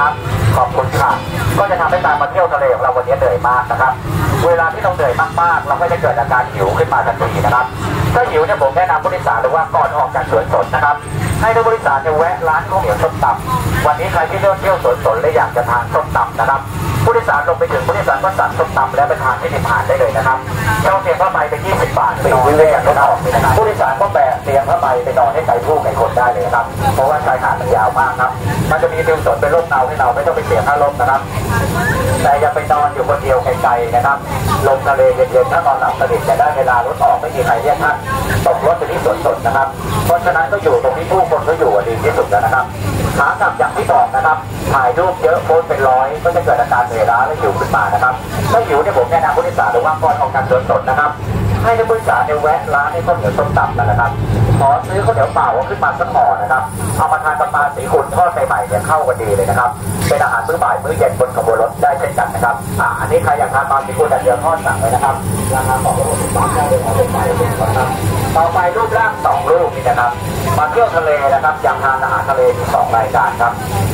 นะครับขอบคุณค่ะก็จะทำให้การมาเที่ยวทะเลของเราวันนี้เหนื่อยมากนะครับเวลาที่เราเหนื่อยมากๆเราก็จะเกิดอาการหิวขึ้นมาทันทีนะครับถ้าหิวเนี่ยผมแนะนำผู้โดยสารเลยว่าก่อนออกจากสวนสนนะครับให้ทุกผู้โดยสารจะแวะร้านข้าวเหนียวส้มตำวันนี้ใครที่เที่ยวสวนสนและอยากจะทานส้มตำนะครับผู้โดยสารลงไปถึงผู้โดยสารก็สั่งส้มตำแล้วไปทานที่ริมหาดได้เลยนะครับเช่าเตียงผ้าใบไป20 บาทไปนอนเล่นกันนอกนะครับผู้โดยสารก็แบกเตียงผ้าใบไปนอนให้ใส่ผู้ใส่คนได้เลยครับเพราะว่าชายหาดมันยาวมากครับมันจะมีริมสวนเป็นร่มเงาให้เราไม่ต้องไปเสียค่าร่มนะครับแต่อย่าไปนอนอยู่คนเดียวไกลๆนะครับลมทะเลเย็นๆถ้านอนหลับสนิทจะได้เวลารถออกไม่มีใครเรียกท่านตกรถไปที่สวนสนนะครับเพราะฉะนั้นก็อยู่ตรงที่ผู้คนก็อยู่ดีที่สุดแล้วนะครับขากลับอย่างที่บอกนะครับถ่ายรูปเยอะโพสเป็นร้อยก็จะเกิดอาการเหนื่อยล้าและหิวขึ้นมานะครับถ้าหิวเนี่ยผมแนะนำผู้โดยสารหรือว่าก่อนออกจากสวนสนนะครับให้นักบริษัทเนี่ยแวะร้านให้ข้าวเหนียวส้มตำนะครับขอซื้อข้าวเหนียวเปล่าขึ้นมาสักห่อนะครับเอามาทานกับปลาสีขุ่นทอดใหม่ๆเนี่ยเข้ากันดีเลยนะครับเป็นอาหารมื้อบ่ายมื้อเย็นบนขบวนรถได้เช่นกันนะครับอันนี้ใครอยากทานปลาสีขุ่นแต่เดียวทอดสั่งเลยนะครับราคา260 บาทได้เลยครับต่อไปรูปร่าง2 รูปนี่นะครับมาเที่ยวทะเลนะครับอยากทานอาหารทะเลมี2 รายการครับ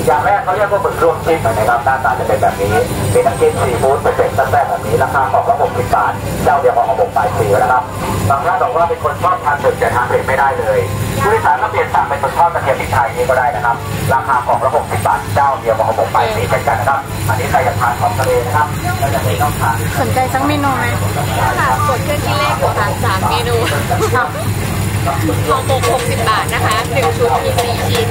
อย่างแรกเขาเรียกว่าหมึกรวมจิ้มนะครับหน้าตาจะเป็นแบบนี้เป็นน้ำจิ้มซีฟู้ดเป็นเป็ดแซ่บแบบนี้ราคา260 บาทเจ้าเดียวของระบบสายสีนะครับบางท่านบอกว่าเป็นคนชอบทานหมึกแต่ทานเผ็ดไม่ได้เลยผู้โดยสารก็เปลี่ยนสั่งเป็นหมึกทอดกระเทียมพริกไทยนี่ก็ได้นะครับราคาของระบบ60 บาทเจ้าเดียวของระบบสายสีเช่นกันนะครับอันนี้ใครอยากทานของทะเลนะครับเราจะต้องทานสนใจสักเมนูไหมค่ะกดเครื่องคิดเลขทาน3 เมนูของ660 บาทนะคะ1 ชุดมี4 ชิ้น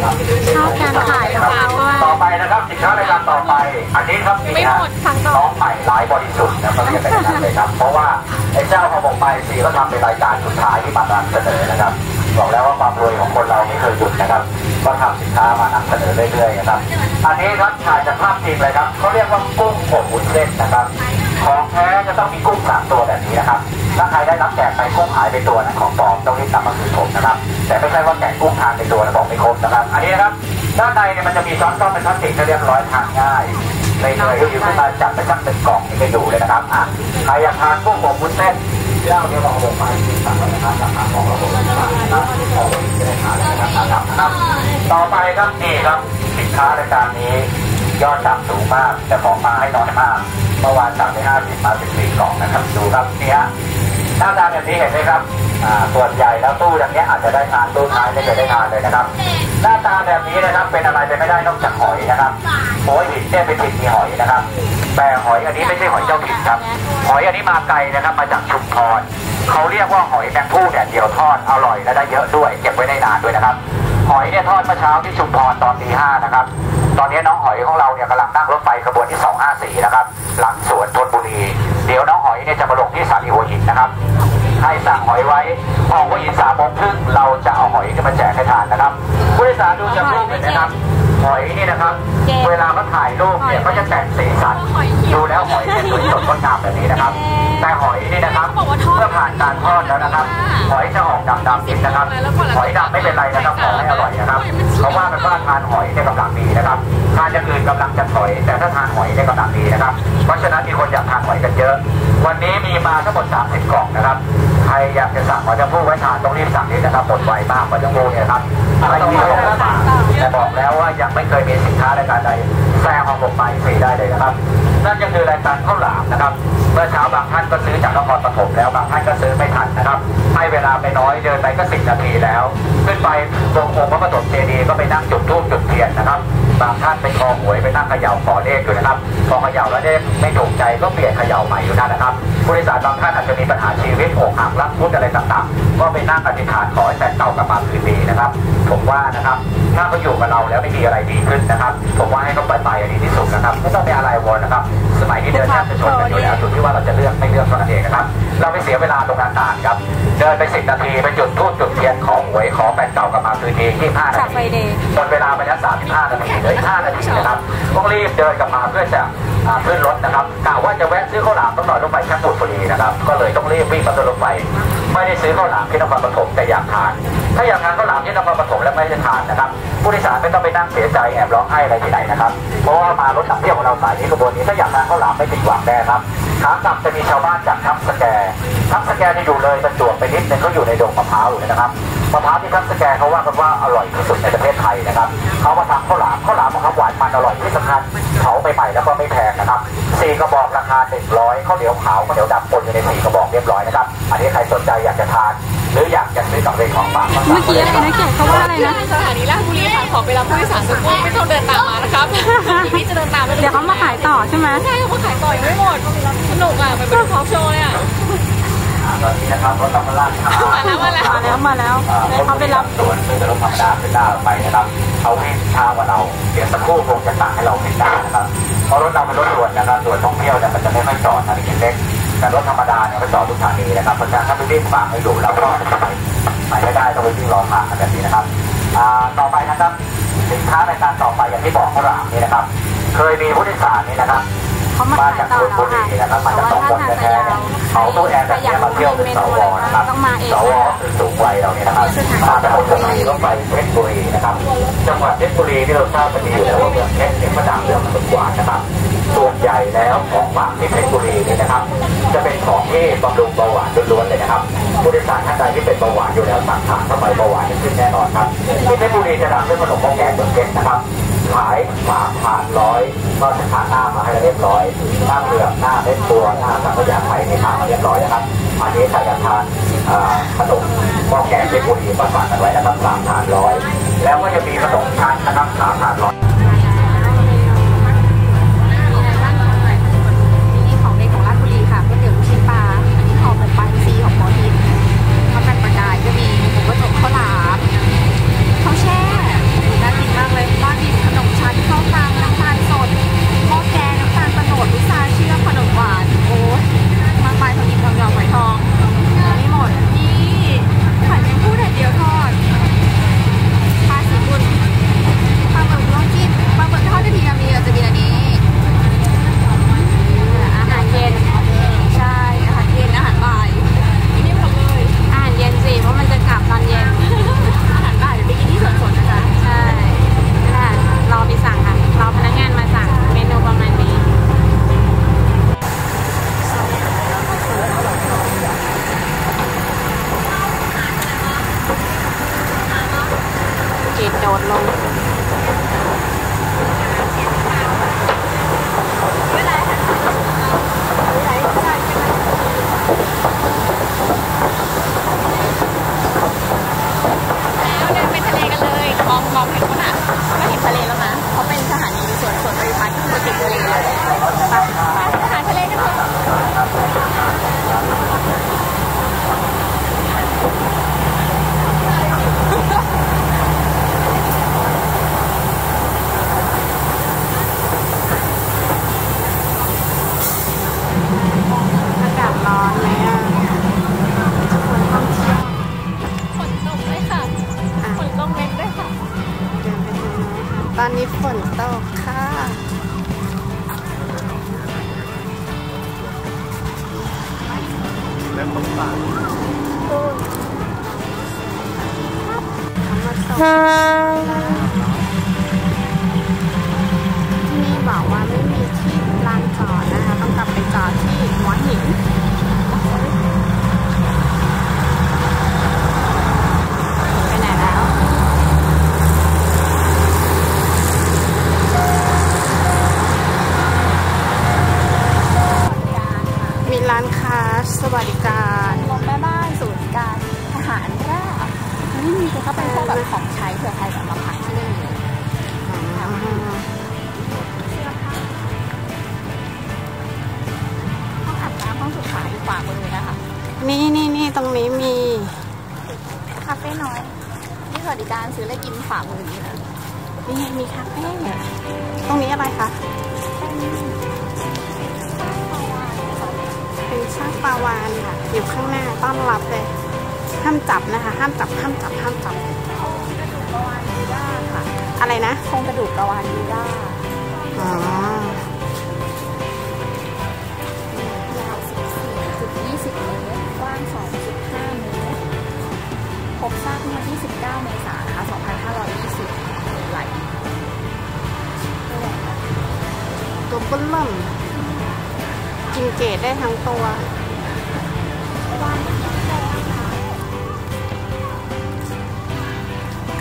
เข้าการขายนะคะเพราะว่าต่อไปนะครับสินค้ารายการต่อไปอันนี้ครับไม่หมดทั้งน้องใหม่หลายบริสุทธิ์นะครับเรียกเป็นการเลยครับเพราะว่าไอ้เจ้าของผมไป4ก็ทำเป็นรายการสุดท้ายที่มานำเสนอนะครับบอกแล้วว่าความรวยของคนเราไม่เคยหยุดนะครับก็ทำสินค้ามานำเสนอเรื่อยๆนะครับอันนี้ครับถ่ายจากภาพจริงเลยครับเขาเรียกว่ากุ้งอบวุ้นเส้นนะครับของแท้จะต้องมีกุ้ง3 ตัวแบบนี้นะครับถ้าใครได้รับแจกไปกุ้งหายไปตัวนั้นของปลอมต้องรีบนำมาคืนผมนะครับแต่ไม่ใช่ว่าแจกกุ้งทานไปตัวแล้วบอกไม่ครบนะครับอันนี้นะครับด้านในเนี่ยมันจะมีช้อนซ่อมเป็นพลาสติกเรียบร้อยทานง่ายในหน่วยที่มาจับไปจับเป็นกล่องนี่ไปดูเลยนะครับใครอยากทานกุ้งอบวุ้นเส้นเจ้าเนี่ยบอกผมไปสั่งนะครับสั่งของเราผมสั่งนะครับของเราจะได้ทานนะครับนะครับต่อไปครับนี่ครับสินค้ารายการนี้ยอดสั่งสูงมากแต่ของมาให้น้อยมากเมื่อวานสั่งไป50 มา 14 กล่องนะครับดูครับนี่ฮะหน้าตาแบบนี้เห็นไหมครับส่วนใหญ่แล้วตู้อย่างนี้อาจจะได้ทานตู้ท้ายไม่เคยได้ทานเลยนะครับหน้าตาแบบนี้นะครับเป็นอะไรไปไม่ได้นอกจากหอยนะครับโอ้ยหินเนี่ยเป็นหินมีหอยนะครับแต่หอยอันนี้ไม่ใช่หอยเจ้าถิ่นครับหอยอันนี้มาไกลนะครับมาจากชุมพรเขาเรียกว่าหอยแมงผู้แดดเดียวทอดอร่อยและได้เยอะด้วยเก็บไว้ได้นานด้วยนะครับหอยเนี่ยทอดเมื่อเช้าที่ชุมพรตอนตี 5นะครับตอนนี้น้องหอยของเราเนี่ยกำลังนั่งรถไฟขบวนที่254นะครับหลังสวนธนบุรีเดี๋ยวน้องหอยเนี่ยจะมาลงที่สถานีหัวหินนะครับให้สั่งหอยไว้ออกหัวหิน3 โมงครึ่งเราจะเอาหอยมาแจกให้ทานนะครับผู้โดยสารดูจากรูปนะครับหอยนี่นะครับเวลาเขาถ่ายรูปเนี่ยเขาจะแต่งสีสันดูแล้วหอยจะสวยสดงดงามแบบนี้นะครับแต่หอยนี่นะครับเมื่อผ่านการทอดแล้วนะครับหอยจะออกดำๆนิดนะครับหอยดำไม่เป็นไรนะครับขอให้อร่อยนะครับเพราะว่าเป็นว่าทานหอยเนี่ยกำลังดีนะครับทานอย่างอื่นกำลังจะถอยแต่ถ้าทานหอยเนี่ยกำลังดีนะครับเพราะฉะนั้นมีคนอยากทานหอยกันเยอะวันนี้มีมาทั้งหมด30 กล่องนะครับใครอยากจะสั่งหอยจะพูดไว้ทานต้องรีบสั่งนี้นะครับหมดไวมากหอยจะพูดเนี่ยครับอะไรที่เราไม่สั่งแต่บอกแล้วว่ายังไม่เคยมีสินค้ารายการใดแซงของผมไปฟรีได้เลยนะครับนั่นก็คือรายการข้าวหลามนะครับเมื่อเช้าบางท่านก็ซื้อจากนครปฐมแล้วบางท่านก็ซื้อไม่ทันนะครับให้เวลาไปน้อยเดินไปก็10 นาทีแล้วขึ้นไปตรงองค์พระปฐมเจดีย์ก็ไปนั่งจุดธูปจุดเทียนนะครับบางท่านไปคอหวยไปนั่งเขย่าขอเลขอยู่นะครับพอเขย่าแล้วเลขไม่ถูกใจก็เปลี่ยนเขย่าใหม่อยู่นั่นนะครับผู้โดยสารบางท่านอาจจะมีปัญหาชีวิตอกหักรักทุกข์อะไรต่างๆก็ไปนั่งอธิษฐานขอให้แฟนเก่ากลับมาคืนดีนะครับผมว่านะครับถ้าเขาอยู่กับเราแล้วไม่มีอะไรดีขึ้นนะครับผมว่าให้เขาไปอันนี้ที่สุดนะครับไม่ต้องไปอะไรวอนนะครับสมัยนี้เดินทางจะชนกันอยู่แล้วจุดที่ว่าเราจะเลือกไม่เลือกเท่านั้นเองนะครับเราไม่เสียเวลาตรงนั้นนานครับเดินไป10 นาทีไปจุดธูปจุดเทียนขอหวยขอแฟนเก่ากลับมาคืนดี25 นาทีหมดเวลาไปแล้ว35 นาทีเหลือ5 นาทีนะครับต้องรีบเดินกลับมาเพื่อจะขึ้นรถนะครับกล่าวว่าจะแวะซื้อข้าวหลามต้องรอรถไฟชั้นบุตรบุรีนะครับก็เลยต้องรีบวิ่งมาขึ้นรถไฟไม่ได้ซื้อข้าวหลามที่นครปฐมแต่อยากทานถ้าอยากทานข้าวหลามที่นครปฐมแล้วไม่ได้ทานนะครับผู้โดยสารไม่ต้องไปนั่งเสียใจแอบร้องไห้อะไรที่ไหนนะครับเพราะว่ามารถขับเที่ยวของเราสายนี้ขบวนนี้ถ้าอยากทานข้าวหลามไม่ติดหวังแน่ครับขากลับจะมีชาวบ้านจากทับสแกทับสแกจะอยู่เลยประจวบไปนิดนึงเขาอยู่ในดงมะพร้าวนะครับมะพร้าวที่ทับสแกเขาว่ากันว่าอร่อยที่สุดในประเทศไทยนะครับ เขามาทำข้าวหลามหวานมันอร่อยที่สำคัญเผาใหม่ๆแล้วก็ไม่แพงนะครับ4กระบอกราคา100ข้าวเหนียวขาวข้าวเหนียวดำปนอยู่ใน4กระบอกเรียบร้อยนะครับอันนี้ใครสนใจอยากจะทานหรืออยากจะซื้อกับเรื่องของฝากเมื่อกี้อะไรนะเกี่ยวกับว่าอะไรนะสถานีราชบุรีค่ะขอไปรับผู้โดยสารสักครู่ไม่ต้องเดินตามมานะครับพี่จะเดินตามเดี๋ยวเขามาขายต่อใช่ไหมใช่เขาขายต่อยังไม่หมดสนุกอ่ะมันเป็นท็อปโชว์อ่ะตอนนี้นะครับรถตำรวจมาแล้วเขาไปรับส่วนซึ่งจะลงธรรมดาเป็นดาวไปนะครับเขาให้ช้ากว่าเราเดี๋ยวสักครู่คงจะต่างให้เราเป็นดาวนะครับเพราะรถเราเป็นรถด่วนนะครับด่วนท่องเที่ยวเนี่ยมันจะไม่จอดทางนี้เล็กแต่รถธรรมดาเนี่ยมันจอดทุกทางนี้นะครับเพราะฉะนั้นถ้าไม่รีบฝากให้ดูเราก็ไปไม่ได้ต้องไปวิ่งรอผ่านแบบนี้นะครับต่อไปนะครับสินค้ารายการต่อไปอย่างที่บอกข้าวหลามนี่นะครับเคยมีผู้โดยสารนี่นะครับมาจากชลบุรีนะครับมาจากสองคนแท้ๆเขาตู้แอร์แบบนี้มาเที่ยวเป็นสว.นะครับสว.คือสูงวัยเราเนี่ยนะครับมาจากชลบุรีก็ไปเพชรบุรีนะครับจังหวัดเพชรบุรีที่เราทราบกันดีแล้วว่าเมืองเพชรเป็นประดับเรื่องสมหวานนะครับส่วนใหญ่แล้วของฝากที่เพชรบุรีนี่นะครับจะเป็นของที่บำรุงเบาหวานล้วนๆเลยนะครับผู้โดยสารท่านใดที่เป็นเบาหวานอยู่แล้วสั่งทานเข้าไปเบาหวานขึ้นแน่นอนครับที่เพชรบุรีจะดังเรื่องขนมข้าวแกงเมืองเพชรนะครับขายฝากผ่านร้อยก็จะผ่านหน้ามาให้เรียบร้อยหน้าเปลือกหน้าเม็ดตัวหน้าสังขยาไข่ในผ่านมาเรียบร้อยนะครับอันนี้ใครอยากทานขนมข้าวแกงเพชรบุรีฝากกันไว้นะครับสามผ่านร้อยแล้วก็จะมีขนมชั้นนะครับสามผ่านร้อย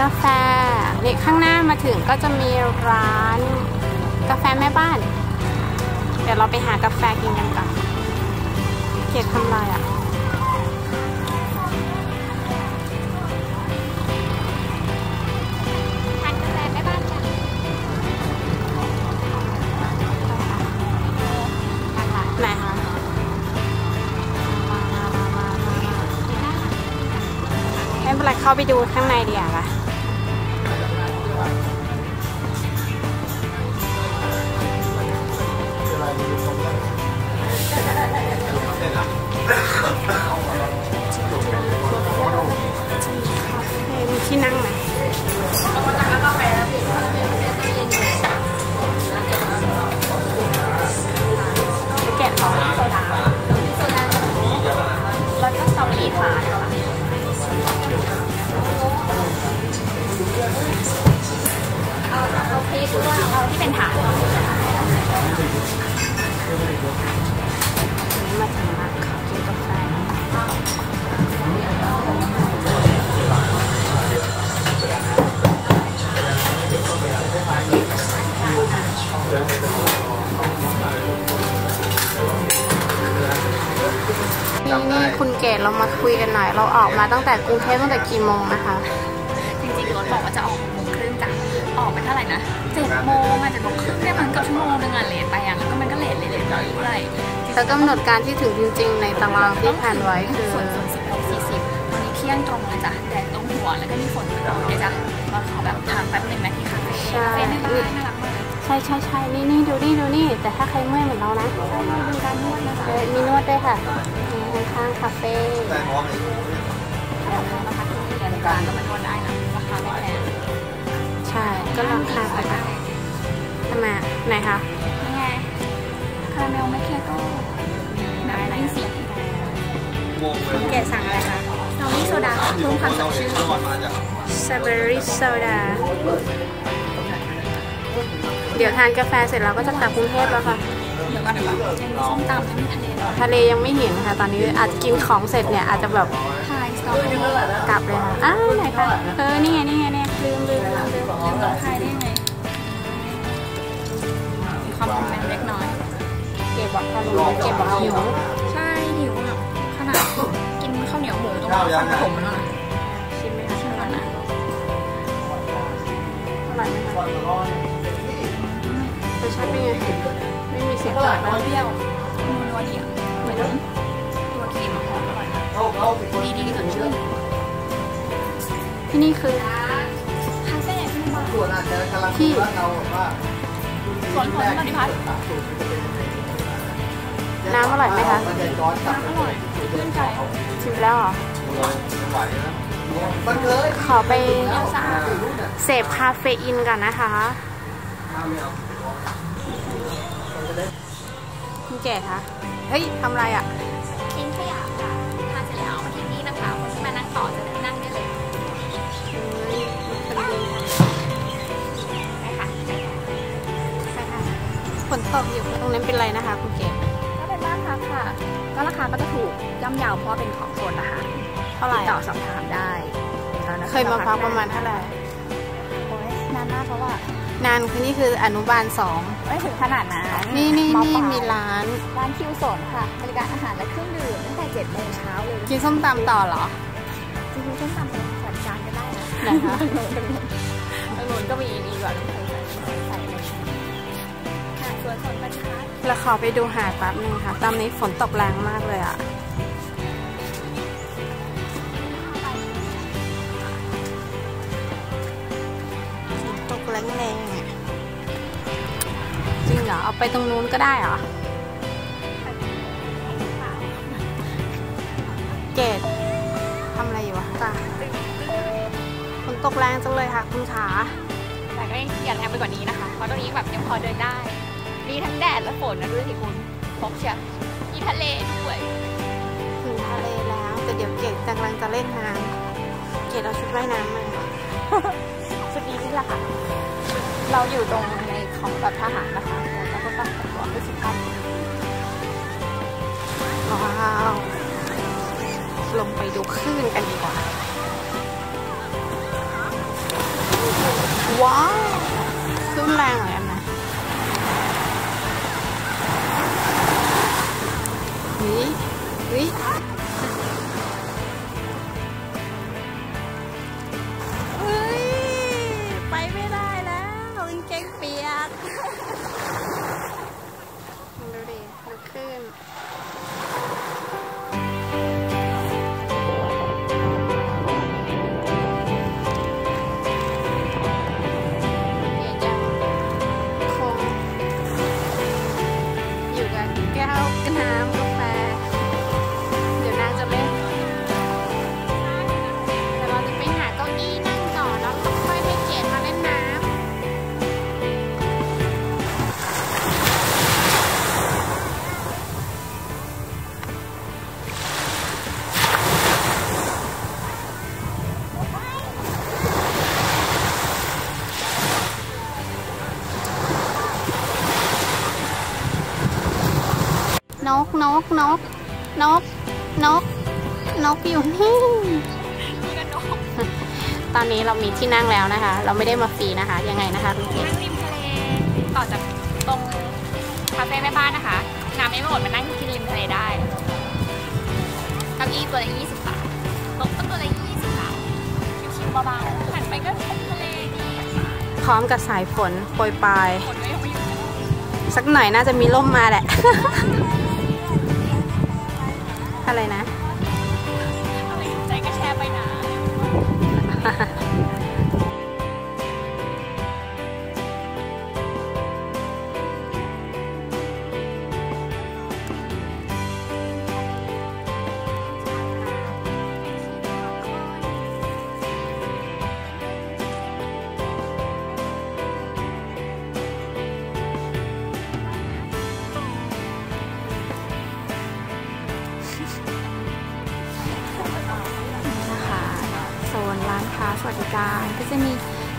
กาแฟนี่ข้างหน้ามาถึงก็จะมีร้านกาแฟแม่บ้านเดี๋ยวเราไปหากาแฟกินกันก่อนเกียรติทำไรอ่ะเข้าไปดูข้างในดีกว่ามีที่นั่งไหมแกะของโซดาแล้วก็สตรอเบอรี่ฝาเอาคลิปว่าเอาที่เป็นฐานมาถึงร้านเขากินกาแฟนี่คุณเกศเรามาคุยกันหน่อยเราออกมาตั้งแต่กรุงเทพตั้งแต่กี่โมงนะคะจริงๆรถบอกว่าจะออก6 โมงครึ่งจ้ะออกไปเท่าไหร่นะ7 โมงอาจจะ7 โมงครึ่งเนี่ยมันเกือบ1 ชั่วโมงนึงอ่ะเลทไปอ่ะแล้วก็มันก็เลทต่ออยู่เลยแล้วกำหนดการที่ถึงจริงๆในตารางที่แผนไว้คือ16:40วันนี้เที่ยงตรงเลยจ้ะแดดตรงหัวแล้วก็มีฝนตกเลยจ้ะเราขอแบบทางแป๊บนึงนะที่คาเฟ่น่ารักมากใช่นี่ดูนี่แต่ถ้าใครเมื่อยเหมือนเรานะมีการนวดนะคะมีนวดด้วยค่ะข้างคาเฟ่การก็มันนวดได้นะราคาไม่แพงใช่ก็ลองทานกันทำไมไหนคะนี่ไงคาราเมลแมคคิโต้น้ำลิ้นสีคุณเกศสั่งอะไรคะสตรอเบอรี่โซดาเพิ่มความสดชื่นสตรอเบอรี่โซดาเดี๋ยวทานกาแฟเสร็จแล้วก็จะกลับกรุงเทพแล้วค่ะเดี๋ยวกันยังมีส้มตำยังมีทะเลยังไม่เห็นค่ะตอนนี้อาจจะกินของเสร็จเนี่ยอาจจะแบบกลับเลยค่ะอ้าวไหนคะนี่ไงลืมลงท้ายได้ไงความจำเป็นเล็กน้อยเก็บบอกหิวใช่หิวแบบขนาดกินข้าวเหนียวหมูตรงนี้ข้าวผมมันอ่ะชิมไหมคะชิมก่อนนะอร่อยไหมคะรสชาติเป็นไงไม่มีเสียงหวานน้อยเปรี้ยวนัวเหนียวเหมือนตัวครีมหอมอร่อยดีสดชื่นที่นี่คือคาเฟ่ที่สวนผลมาดิพัฒน์น้ำอร่อยไหมคะน้ำอร่อยชื่นใจชิมแล้วเหรอขอไปเสพคาเฟอีนกันนะคะคุณเก๋คะเฮ้ยทำไรอ่ะทิ้งขยะค่ะทานเสร็จแล้วมาที่นี่นะคะคนที่มานั่งต่อจะนั่งได้เลยไปค่ะฝนตกอยู่ตรงนั้นเป็นไรนะคะคุณเก๋ก็เป็นบ้านพักค่ะก็ราคาก็จะถูกย่อมเยาเพราะเป็นของโซนอาหารเท่าไหร่ต่อสอบถามได้เคยมาพักประมาณเท่าไหร่โอ้ยนานมากเพราะว่านานคือนี่คืออนุบาล2ไม่ถึงขนาดนั้นนี่มีร้านคิวสดค่ะบริการอาหารและเครื่องดื่มตั้งแต่7 โมงเช้าเลยกินส้มตำต่อเหรอจริงๆส้มตำเป็นสัดจานก็ได้นะคะตรงนู้นก็มีนี่ก่อนหาดสวนสนประชาเราขอไปดูหาดแป๊บนึงค่ะตอนนี้ฝนตกแรงมากเลยอ่ะตกแรงจริงเหรอเอาไปตรงนู้นก็ได้เหรอเกศทำอะไรอยู่วะจ้าฝนตกแรงจังเลยค่ะคุณขาแต่ก็ยังอย่าแรงไปกว่านี้นะคะเพราะตรงนี้แบบยังพอเดินได้มีทั้งแดดและฝนนะด้วยที่คุณพกเชียร์มีทะเลด้วยถึงทะเลแล้วแต่เดี๋ยวเกศกำลังจะเล่นน้ำเกศเอาชุดว่ายน้ำมาชุดนี้นี่แหละค่ะเราอยู่ตรงในของแบบทหารนะคะแล้วก็ต้องแต่งตัวด้วยสุภาพว้าวลงไปดูคลื่นกันดีกว่า นกนกนกนกนกนกอยู่นี่ตอนนี้เรามีที่นั่งแล้วนะคะเราไม่ได้มาฟรีนะคะยังไงนะคะคุณเก๋ริมทะเลต่อจากตรงคาเฟ่แม่บ้านนะคะน้ำไม่หมดมานั่งกินริมทะเลได้เก้าอี้ตัวละ20 บาทโต๊ะตัวละ20 บาทชิวๆเบาๆหันไปก็ทะเลดีพร้อมกับสายฝนโปรยปลายสักหน่อยน่าจะมีร่มมาแหละ อะไรนะอะไรใจก็แชร์ไปนะ สวัสดิการก็จะมี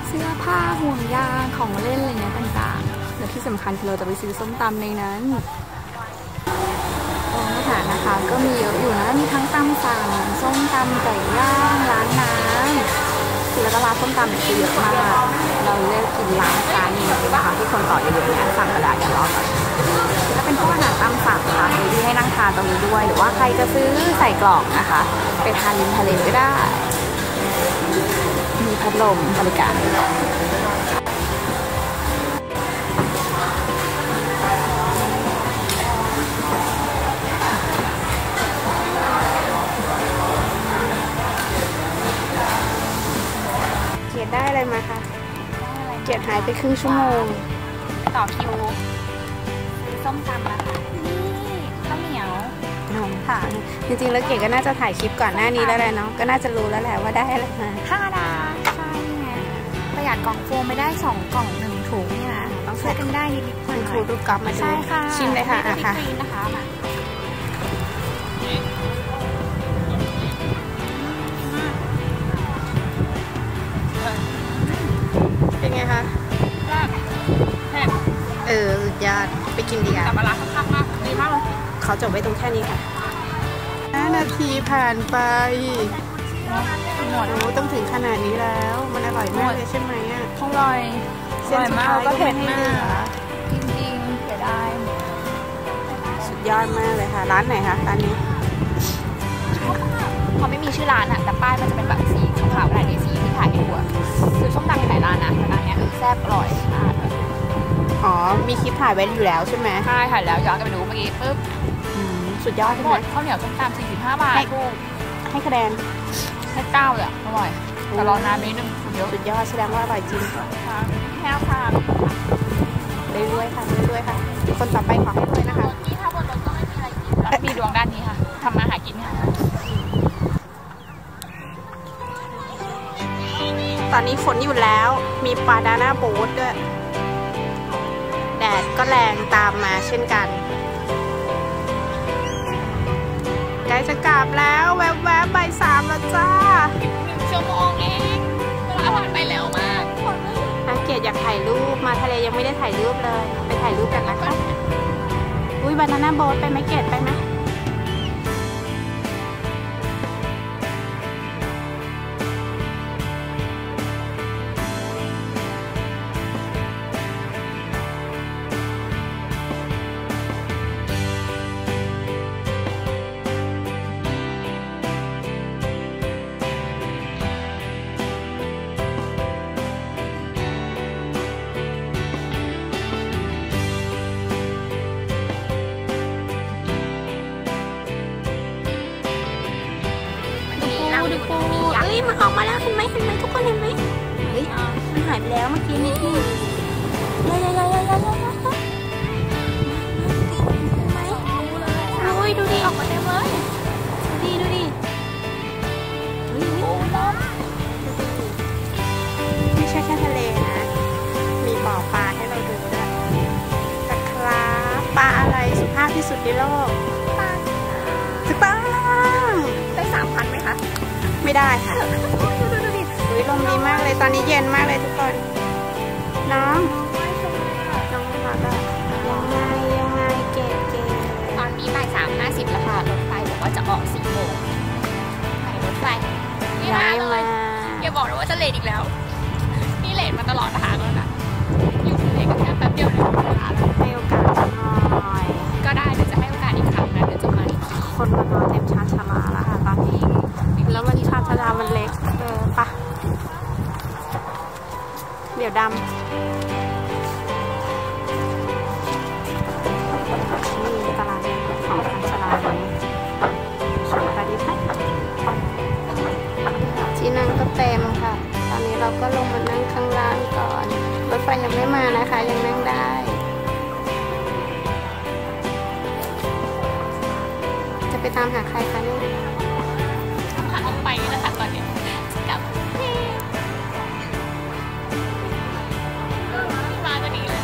เสื้อผ้าห่วงยางของเล่นอะไรเงี้ยต่างๆและที่สำคัญคือเราจะไปซื้อส้มตำในนั้นร้านอาหารนะคะก็มีเยอะอยู่นะมีทั้งตำสั่งส้มตำไก่ย่างร้านน้ำคือแล้วก็ร้านส้มตำเนี่ยเยอะมากเราเลือกกินร้านนี้ดีกว่าที่คนต่อเยอะๆเนี่ยสั่งกระดาษอย่างร้อนแล้วเป็นพวกอาหารตำสั่งค่ะมีที่ให้นั่งทานตรงนี้ด้วยหรือว่าใครจะซื้อใส่กล่องนะคะไปทานริมทะเลก็ได้พัดลมบริการเกียรติได้อะไรมาคะเกียรติหายไปครึ่งชั่วโมงต่อคิวซื้อส้มตำนะคะนี่ข้าวเหนียวนมค่ะจริงๆแล้วเกียรติก็น่าจะถ่ายคลิปก่อนหน้านี้แล้วแหละเนาะก็น่าจะรู้แล้วแหละว่าได้อะไรมา5 ดาวประหยัดกล่องโฟมไม่ได้2 กล่อง 1 ถุงนี่นะต้องใช้กันได้นิดๆหน่อยๆคุณครูดูกลับมาดูชิมเลยค่ะนะคะเป็นไงคะแซ่บสุดยอดไปกินดีค่ะแต่ปลาค่อนข้างมากดีมากเลยเขาจบไว้ตรงแค่นี้ค่ะ5 นาทีผ่านไปต้องถึงขนาดนี้แล้วมันอร่อยมากเลยใช่ไหมอ่ะอร่อยเส้นมะพร้าวก็เผ็ดมากจริงๆเสียดายสุดยอดมากเลยค่ะร้านไหนคะร้านนี้เขาไม่มีชื่อร้านอ่ะแต่ป้ายมันจะเป็นแบบสีขาวๆอะไรนี่สีที่ขายในหัวคือส้มตำมีหลายร้านนะร้านนี้แซ่บอร่อยอ๋อมีคลิปถ่ายไว้อยู่แล้วใช่ไหมใช่ถ่ายแล้วย้อนกลับไปดูเมื่อกี้ปุ๊บสุดยอดหมดข้าวเหนียวส้มตำ45 บาทให้คะแนนแค่9เลยอร่อยแต่รอนานนิดนึงสุดยอดแสดงว่าอร่อยจริงค่ะแค่ค่ะด้วยค่ะด้วยค่ะคนต่อไปขอให้ด้วยนะคะที่ถ้าบนรถก็ไม่มีอะไรกินแล้วมีดวงด้านนี้ค่ะทำมาหากินค่ะตอนนี้ฝนหยุดแล้วมีปาดาน่าโบ๊ทด้วยแดดก็แรงตามมาเช่นกันใกล้จะกลับแล้วแวบๆบ่าย 3แล้วจ้า1 ชั่วโมงเองเวลาผ่านไปเร็วมากอาเกียรติอยากถ่ายรูปมาทะเลยังไม่ได้ถ่ายรูปเลยไปถ่ายรูปกันนะคะอุ้ยบานาน่าโบ๊ทไปไหมเกียรติไปไหมมันออกมาแล้วเห็นไหมทุกคนเห็นไหมเฮ้ยมันหายไปแล้วเมื่อกี้นี่ดูดูดิออกมาเต็มเลยดูดิเฮ้ยไม่ใช่แค่ทะเลนะมีบ่อปลาให้เราดูด้วยตะคร้าปลาอะไรสุภาพที่สุดในโลกปลาได้3,000ไหมคะไม่ได้ค่ะดูลมดีมากเลยตอนนี้เย็นมากเลยทุกคนน้องน้องมาแล้วยังไงเก๋ตอนนี้บ่าย ไปตามหาใครคะเนี่ยต้องขับออกไปนี่นะคะตอนนี้จะกลับพี่มาก็ดีเลย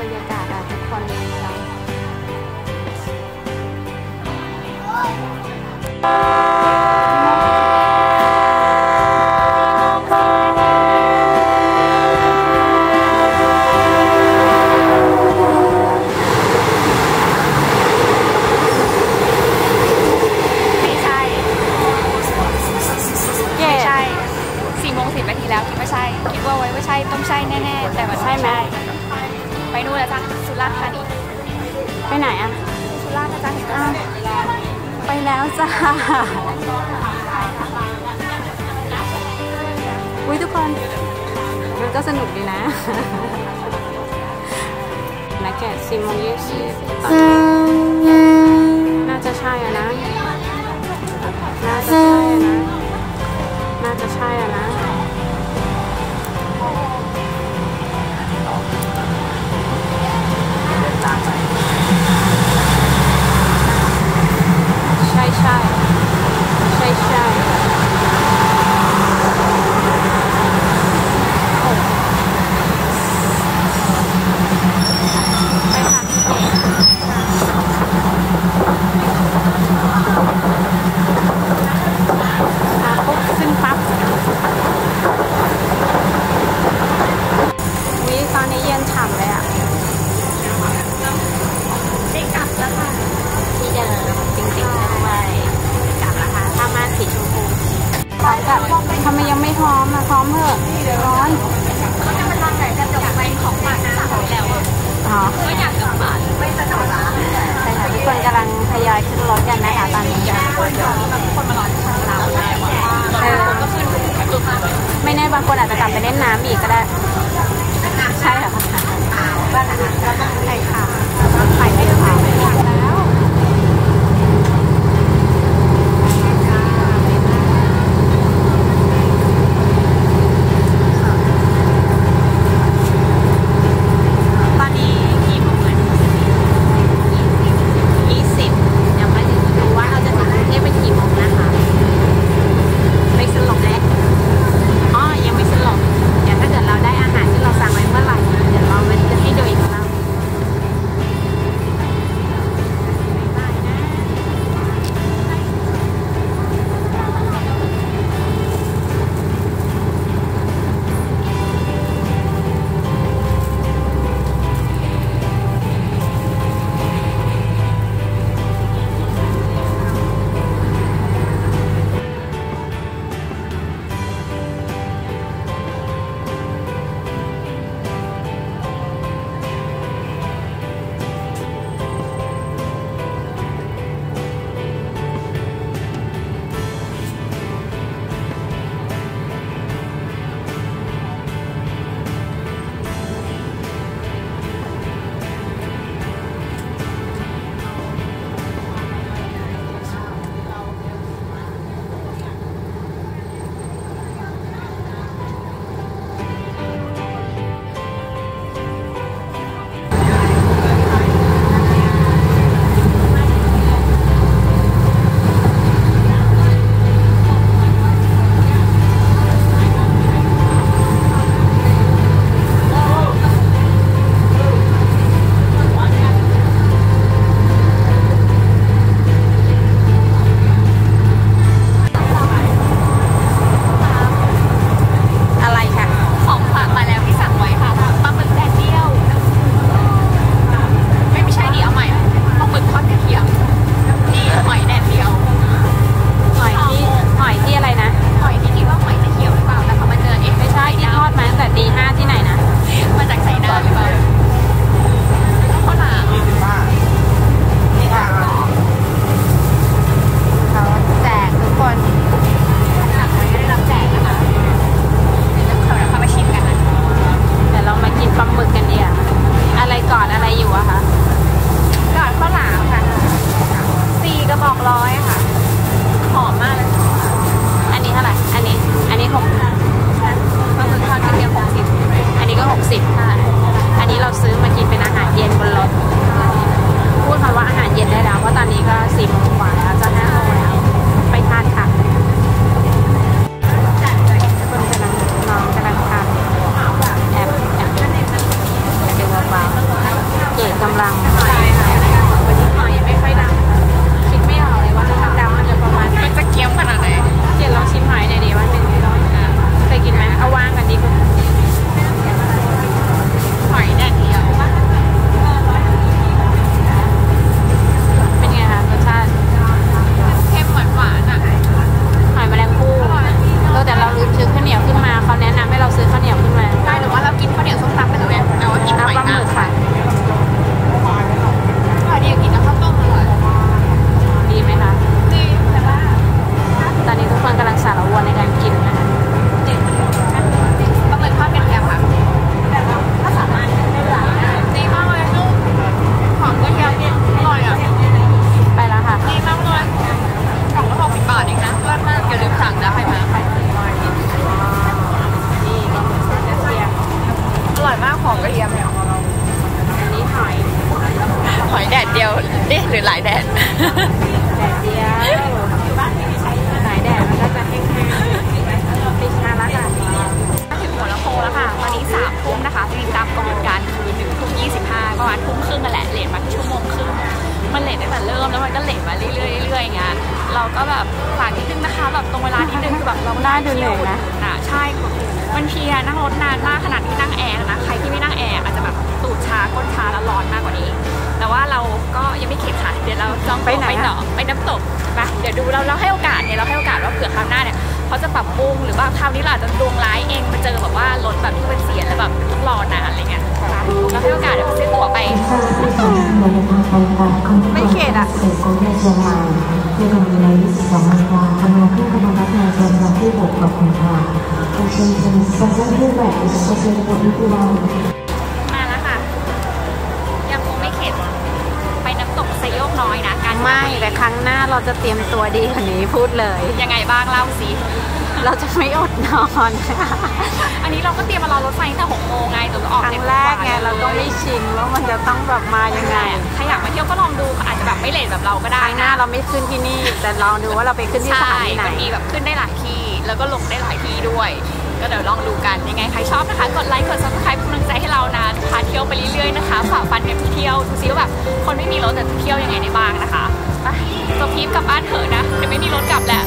บรรยากาศทุกคนเลยเราอุ้ยทุกคนมันก็สนุกดีนะนักแกะ4 โมง 20น่าจะใช่อะนะน่าจะใช่อะนะทำไมยังไม่พร้อมอะพร้อมเถอะร้อนก็จะมาทำไหนจะจบไปของหวานน้ำของแล้วอ๋อก็อยากกลับบ้านไม่สะดวกละแต่ทุกคนกำลังทยอยขึ้นรถกันนะคะตอนนี้คนมารอที่เราแล้วก็ขึ้นไม่แน่บางคนอาจจะกลับไปเล่นน้ำอีกก็ได้ใช่เหรอคะบ้านอาหารแล้วก็ไข่ขาวไข่ไม่ขาวแล้วยังไม่สลบ ถ้าเกิดเราได้อาหาร อยมากหอมกระเทียมเนี่ยอันนี้หอยแดดเดียวนี่หรือหลายแดดแดดเดียวอยู่บ้านที่ไม่ใช้หลายแดดมันก็จะแห้งๆติดงานแล้วค่ะถึงหัวลำโพงแล้วค่ะตอนนี้3 ทุ่มนะคะจริงตามกำหนดการคือ1 ทุ่ม 25ประมาณ1 ทุ่มครึ่งนั่นแหละเลทมา1 ชั่วโมงครึ่งมันเลทตั้งแต่เริ่มแล้วมันก็เลทมาเรื่อยๆอย่างเงี้ยเราก็แบบฝากนิดนึงนะคะแบบตรงเวลาที่นึงคือแบบเราไม่ได้เดินเลยนะใช่บางทีนั่งรถนานมากขนาดที่นั่งแอร์นะใครที่ไม่นั่งแอร์อาจจะแบบตูดชาก้นชาแล้วร้อนมากกว่านี้แต่ว่าเราก็ยังไม่เข็ดค่ะเดี๋ยวเราจองไปน้ำตกนะเดี๋ยวดูเราให้โอกาสเนี่ยเราให้โอกาสว่าเผื่อคราวหน้าเนี่ยเขาจะปรับปรุงหรือว่าคราวนี้เราอาจจะดวงร้ายเองมาเจอแบบว่ารถแบบที่มันเสียแล้วแบบต้องรอนานอะไรเงี้ยเราให้โอกาสเดี๋ยวซื้อตั๋วไปไม่เข็ดอ่ะมาแล้วค่ะยังคงไม่เข็ดไปน้ำตกไซโยกน้อยนะการไม่แต่ครั้งหน้าเราจะเตรียมตัวดีกว่านี้พูดเลยยังไงบ้างเล่าสิเราจะไม่อดนอนค่ะอันนี้เราก็เตรียมมารอรถไฟตั้งแต่6 โมงไงตัวออกครั้งแรกไงเราต้องไม่ชินว่ามันจะต้องแบบมายังไงใครอยากมาเที่ยวก็ลองดูอาจจะแบบไม่เลทแบบเราก็ได้ครั้งหน้าเราไม่ขึ้นที่นี่แต่เราดูว่าเราไปขึ้นที่สถานีไหนมีแบบขึ้นได้หลายที่แล้วก็ลงได้หลายที่ด้วยก็เดี๋ยวลองดูกันยังไงใครชอบนะคะกดไลค์กด subscribe เป็นกำลังใจให้เรานะพาเที่ยวไปเรื่อยๆนะคะฝ่าฟันกันไปเที่ยวดูซิว่าแบบคนไม่มีรถแต่จะเที่ยวยังไงได้บ้างนะคะไปจบทริปกลับบ้านเถอะนะเดี๋ยวไม่มีรถกลับแหละ